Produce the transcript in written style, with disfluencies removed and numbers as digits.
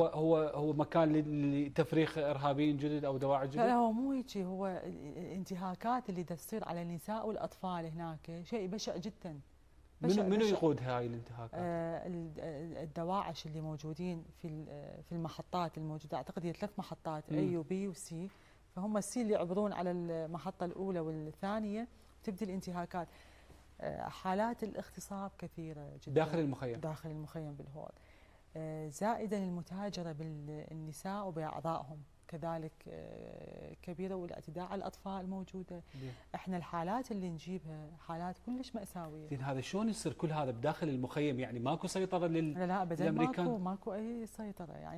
هو مكان لتفريخ ارهابيين جدد او دواعي جدد؟ لا هو مو هيك، هو الانتهاكات اللي تصير على النساء والاطفال هناك شيء بشع جدا. منو يقود هاي الانتهاكات؟ الدواعش اللي موجودين في المحطات الموجوده، اعتقد هي 3 محطات اي وبي وسي، فهم السي اللي يعبرون على المحطه الاولى والثانيه تبدي الانتهاكات. حالات الاغتصاب كثيره جدا داخل المخيم، داخل المخيم بالهوض، زائدا المتاجره بالنساء وباعضائهم كذلك كبيره، والاعتداء على الاطفال موجوده. احنا الحالات اللي نجيبها حالات كلش ماساويه. زين هذا شلون يصير كل هذا بداخل المخيم؟ يعني ماكو سيطره للامريكان؟ لا ابدا ماكو اي سيطره يعني.